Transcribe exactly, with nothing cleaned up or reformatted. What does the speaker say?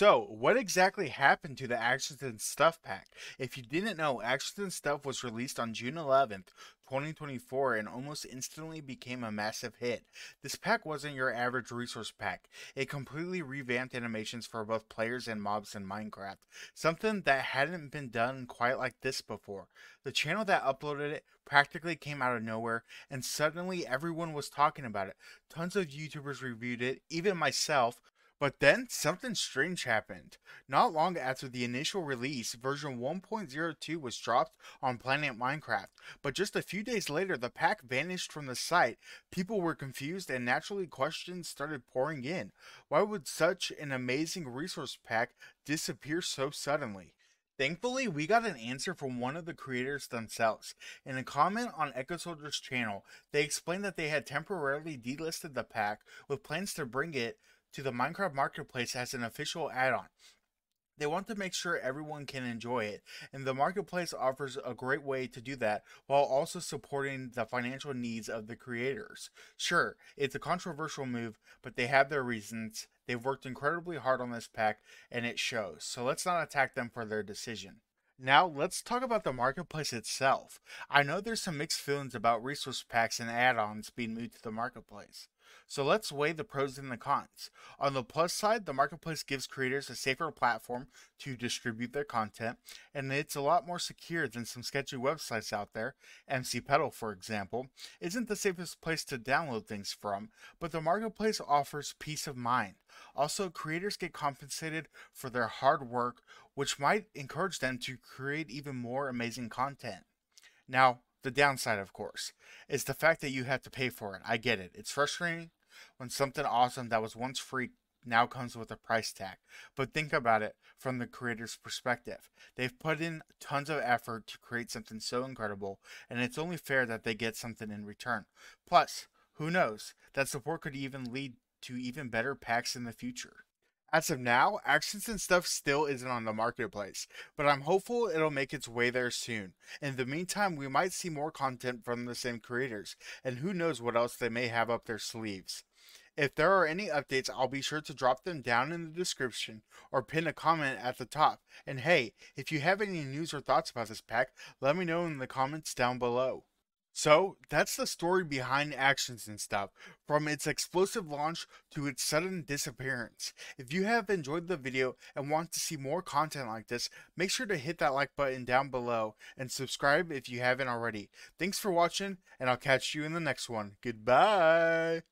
So, what exactly happened to the Actions and Stuff pack? If you didn't know, Actions and Stuff was released on June eleventh, twenty twenty-four and almost instantly became a massive hit. This pack wasn't your average resource pack. It completely revamped animations for both players and mobs in Minecraft, something that hadn't been done quite like this before. The channel that uploaded it practically came out of nowhere, and suddenly everyone was talking about it. Tons of YouTubers reviewed it, even myself. But then, something strange happened. Not long after the initial release, version one point oh two was dropped on Planet Minecraft, but just a few days later the pack vanished from the site. People were confused and naturally questions started pouring in. Why would such an amazing resource pack disappear so suddenly? Thankfully, we got an answer from one of the creators themselves. In a comment on EchoSoldier's channel, they explained that they had temporarily delisted the pack with plans to bring it to the Minecraft Marketplace as an official add-on. They want to make sure everyone can enjoy it, and the marketplace offers a great way to do that while also supporting the financial needs of the creators. Sure, it's a controversial move, but they have their reasons. They've worked incredibly hard on this pack, and it shows, so let's not attack them for their decision. Now, let's talk about the marketplace itself. I know there's some mixed feelings about resource packs and add-ons being moved to the marketplace. So let's weigh the pros and the cons. On the plus side, the marketplace gives creators a safer platform to distribute their content, and it's a lot more secure than some sketchy websites out there. M C P E D L, for example, isn't the safest place to download things from, but the marketplace offers peace of mind. Also, creators get compensated for their hard work, which might encourage them to create even more amazing content. Now, the downside, of course, is the fact that you have to pay for it. I get it. It's frustrating when something awesome that was once free now comes with a price tag. But think about it from the creator's perspective. They've put in tons of effort to create something so incredible, and it's only fair that they get something in return. Plus, who knows? That support could even lead to even better packs in the future. As of now, Actions and Stuff still isn't on the marketplace, but I'm hopeful it'll make its way there soon. In the meantime, we might see more content from the same creators, and who knows what else they may have up their sleeves. If there are any updates, I'll be sure to drop them down in the description or pin a comment at the top. And hey, if you have any news or thoughts about this pack, let me know in the comments down below. So, that's the story behind Actions and Stuff, from its explosive launch to its sudden disappearance. If you have enjoyed the video and want to see more content like this, make sure to hit that like button down below and subscribe if you haven't already. Thanks for watching, and I'll catch you in the next one. Goodbye!